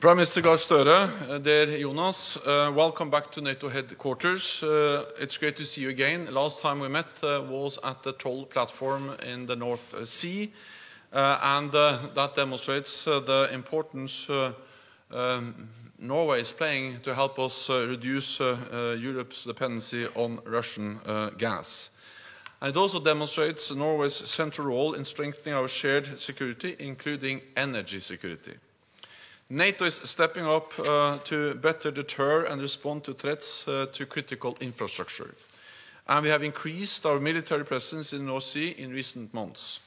Prime Minister Gahr Støre, dear Jonas, welcome back to NATO headquarters. It's great to see you again. Last time we met was at the Troll platform in the North Sea, and that demonstrates the importance Norway is playing to help us reduce Europe's dependency on Russian gas. And it also demonstrates Norway's central role in strengthening our shared security, including energy security. NATO is stepping up to better deter and respond to threats to critical infrastructure. And we have increased our military presence in the North Sea in recent months.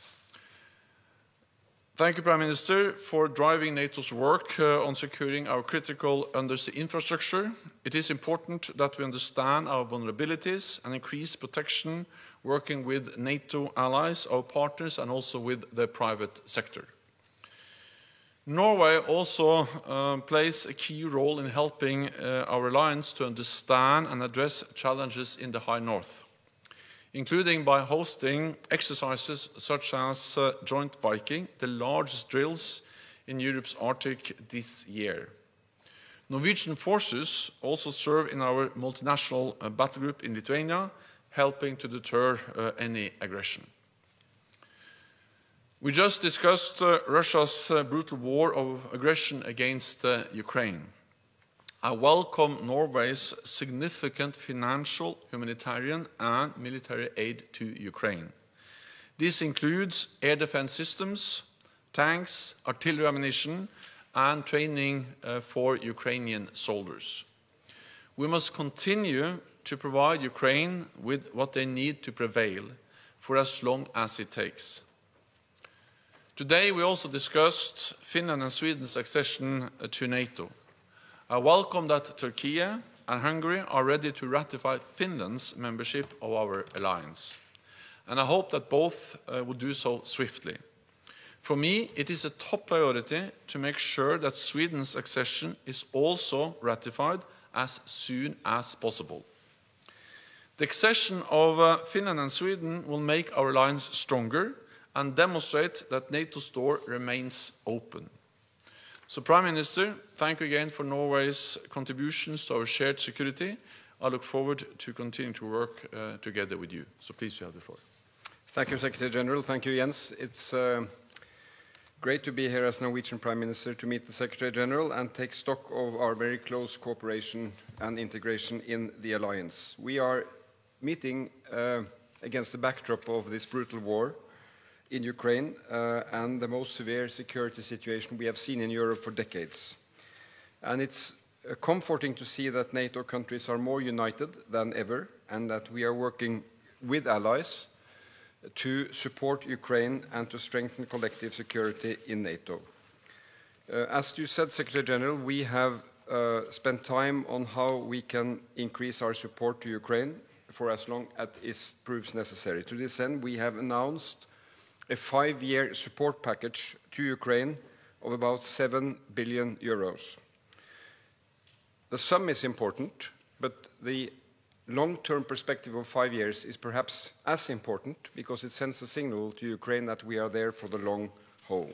Thank you, Prime Minister, for driving NATO's work on securing our critical undersea infrastructure. It is important that we understand our vulnerabilities and increase protection, working with NATO allies, our partners, and also with the private sector. Norway also plays a key role in helping our alliance to understand and address challenges in the High North, including by hosting exercises such as Joint Viking, the largest drills in Europe's Arctic this year. Norwegian forces also serve in our multinational battle group in Lithuania, helping to deter any aggression. We just discussed Russia's brutal war of aggression against Ukraine. I welcome Norway's significant financial, humanitarian and military aid to Ukraine. This includes air defense systems, tanks, artillery ammunition and training for Ukrainian soldiers. We must continue to provide Ukraine with what they need to prevail for as long as it takes. Today we also discussed Finland and Sweden's accession to NATO. I welcome that Turkey and Hungary are ready to ratify Finland's membership of our alliance. And I hope that both will do so swiftly. For me, it is a top priority to make sure that Sweden's accession is also ratified as soon as possible. The accession of Finland and Sweden will make our alliance stronger and demonstrate that NATO's door remains open. So, Prime Minister, thank you again for Norway's contributions to our shared security. I look forward to continuing to work together with you. So please, you have the floor. Thank you, Secretary General. Thank you, Jens. It's great to be here as Norwegian Prime Minister to meet the Secretary General and take stock of our very close cooperation and integration in the alliance. We are meeting against the backdrop of this brutal war in Ukraine and the most severe security situation we have seen in Europe for decades. And it's comforting to see that NATO countries are more united than ever and that we are working with allies to support Ukraine and to strengthen collective security in NATO. As you said, Secretary General, we have spent time on how we can increase our support to Ukraine for as long as it proves necessary. To this end, we have announced a 5-year support package to Ukraine of about 7 billion euros. The sum is important, but the long-term perspective of 5 years is perhaps as important because it sends a signal to Ukraine that we are there for the long haul.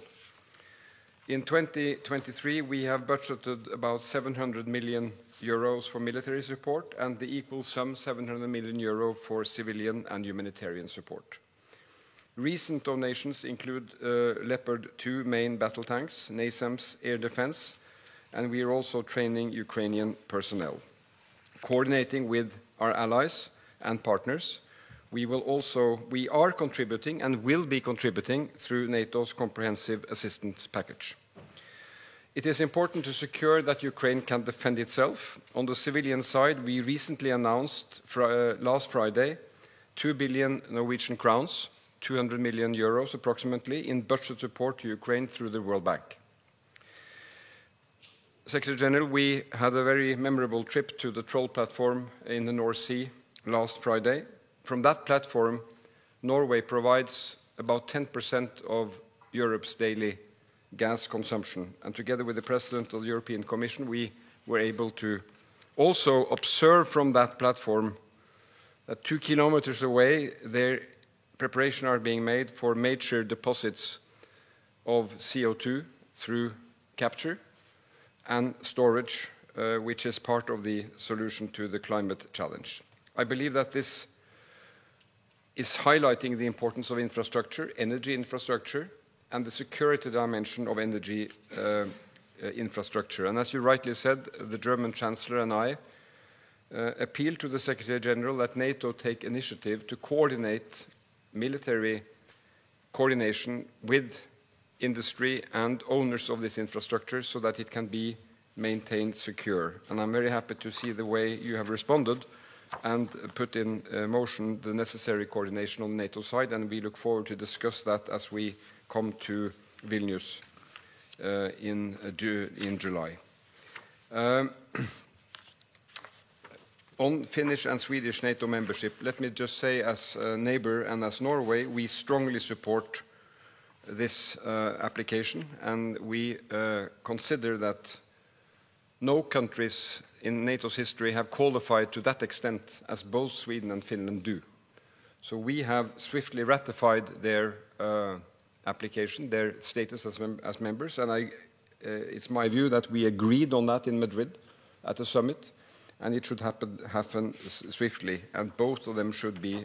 In 2023, we have budgeted about 700 million euros for military support and the equal sum 700 million euro for civilian and humanitarian support. Recent donations include Leopard 2 main battle tanks, NASAMS air defense, and we are also training Ukrainian personnel. Coordinating with our allies and partners, we are contributing and will be contributing through NATO's comprehensive assistance package. It is important to secure that Ukraine can defend itself. On the civilian side, we recently announced last Friday 2 billion Norwegian crowns, 200 million euros approximately, in budget support to Ukraine through the World Bank. Secretary General, we had a very memorable trip to the Troll platform in the North Sea last Friday. From that platform, Norway provides about 10% of Europe's daily gas consumption. And together with the President of the European Commission, we were able to also observe from that platform that 2 kilometers away there preparations are being made for major deposits of CO2 through capture and storage, which is part of the solution to the climate challenge. I believe that this is highlighting the importance of infrastructure, energy infrastructure, and the security dimension of energy infrastructure. And as you rightly said, the German Chancellor and I appeal to the Secretary General that NATO take initiative to coordinate military coordination with industry and owners of this infrastructure so that it can be maintained secure. And I'm very happy to see the way you have responded and put in motion the necessary coordination on the NATO side, and we look forward to discuss that as we come to Vilnius in July. On Finnish and Swedish NATO membership, let me just say, as a neighbor and as Norway, we strongly support this application, and we consider that no countries in NATO's history have qualified to that extent as both Sweden and Finland do. So we have swiftly ratified their application, their status as members, and it's my view that we agreed on that in Madrid at the summit, and it should happen swiftly, and both of them should be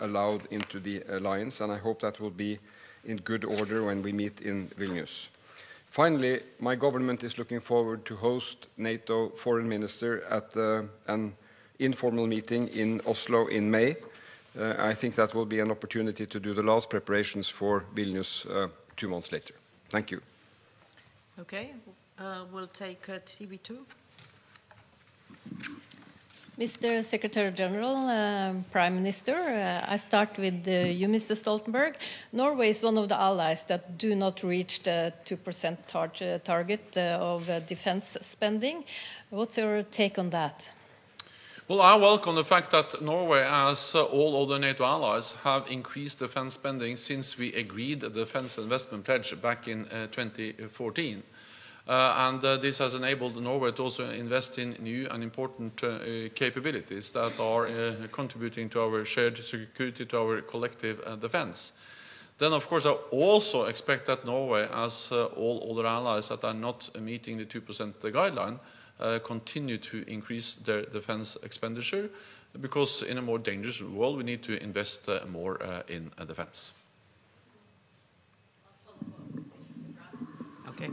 allowed into the alliance, and I hope that will be in good order when we meet in Vilnius. Finally, my government is looking forward to host NATO foreign minister at an informal meeting in Oslo in May. I think that will be an opportunity to do the last preparations for Vilnius 2 months later. Thank you. Okay, we'll take TV2. Mr. Secretary General, Prime Minister, I start with you, Mr. Stoltenberg. Norway is one of the allies that do not reach the 2% target of defense spending. What's your take on that? Well, I welcome the fact that Norway, as all other NATO allies, have increased defense spending since we agreed the defense investment pledge back in 2014. This has enabled Norway to also invest in new and important capabilities that are contributing to our shared security, to our collective defense. Then, of course, I also expect that Norway, as all other allies that are not meeting the 2% guideline, continue to increase their defense expenditure, because in a more dangerous world, we need to invest more in defense. Okay.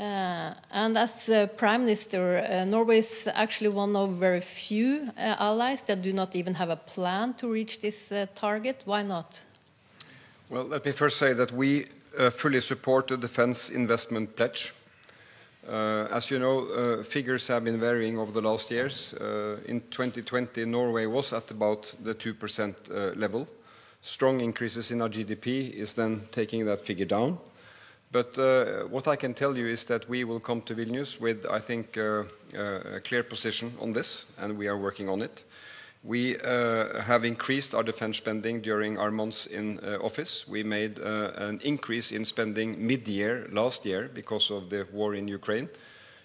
And as Prime Minister, Norway is actually one of very few allies that do not even have a plan to reach this target. Why not? Well, let me first say that we fully support the Defence Investment Pledge. As you know, figures have been varying over the last years. In 2020, Norway was at about the 2% level. Strong increases in our GDP is then taking that figure down. But what I can tell you is that we will come to Vilnius with, I think, a clear position on this, and we are working on it. We have increased our defense spending during our months in office. We made an increase in spending mid-year last year because of the war in Ukraine,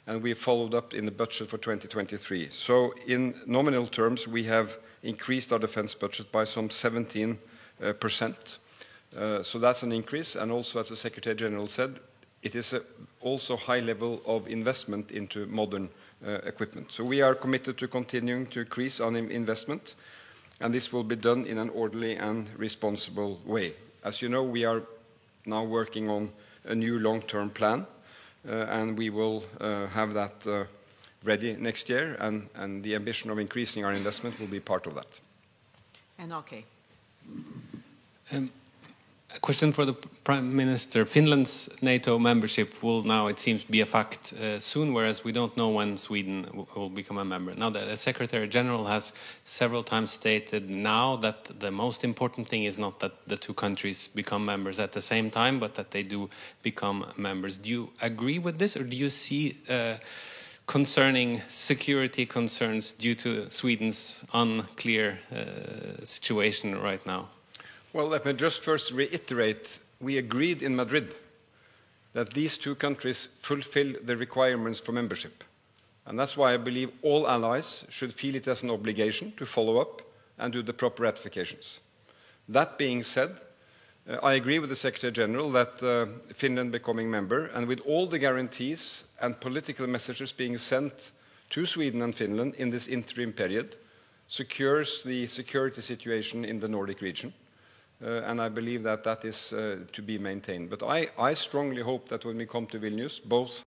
and we followed up in the budget for 2023. So in nominal terms, we have increased our defense budget by some 17%. So that's an increase, and also, as the Secretary General said, it is also high level of investment into modern equipment. So we are committed to continuing to increase our investment, and this will be done in an orderly and responsible way. As you know, we are now working on a new long-term plan, and we will have that ready next year, and the ambition of increasing our investment will be part of that. And okay. A question for the Prime Minister. Finland's NATO membership will now, it seems, be a fact soon, whereas we don't know when Sweden will become a member. Now, the Secretary General has several times stated now that the most important thing is not that the two countries become members at the same time, but that they do become members. Do you agree with this, or do you see concerning security concerns due to Sweden's unclear situation right now? Well, let me just first reiterate, we agreed in Madrid that these two countries fulfill the requirements for membership. And that's why I believe all allies should feel it as an obligation to follow up and do the proper ratifications. That being said, I agree with the Secretary General that Finland becoming member, and with all the guarantees and political messages being sent to Sweden and Finland in this interim period, secures the security situation in the Nordic region. And I believe that that is to be maintained. But I strongly hope that when we come to Vilnius, both